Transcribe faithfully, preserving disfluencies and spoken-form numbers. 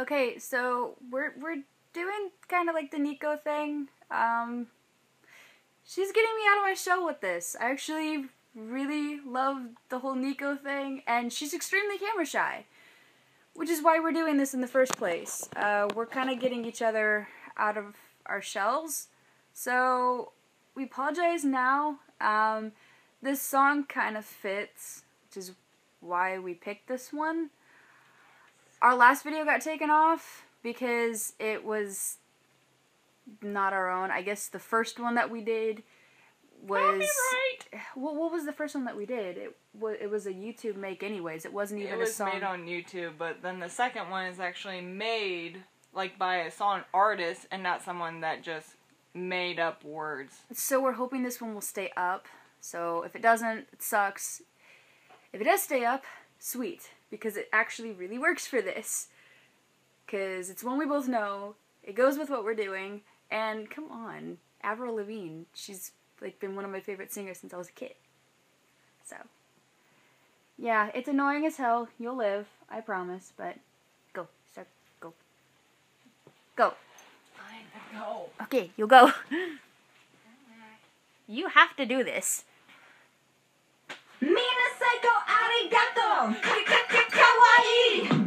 Okay, so we're we're doing kind of like the Nico thing. Um, she's getting me out of my shell with this. I actually really love the whole Nico thing, and she's extremely camera shy, which is why we're doing this in the first place. Uh, we're kind of getting each other out of our shells, so we apologize now. Um, this song kind of fits, which is why we picked this one. Our last video got taken off because it was not our own. I guess the first one that we did was... Copyright! Well, what was the first one that we did? It, it was a YouTube make anyways. It wasn't even it was a song. It was made on YouTube, but then the second one is actually made, like, by a song artist and not someone that just made up words. So we're hoping this one will stay up. So if it doesn't, it sucks. If it does stay up, sweet, because it actually really works for this, because it's one we both know, it goes with what we're doing, and come on, Avril Lavigne, she's like been one of my favorite singers since I was a kid. So, yeah, it's annoying as hell, you'll live, I promise, but go, start, go, go. Fine, I go. Okay, you'll go. You have to do this. Mina Psycho Arigato! Kawaii!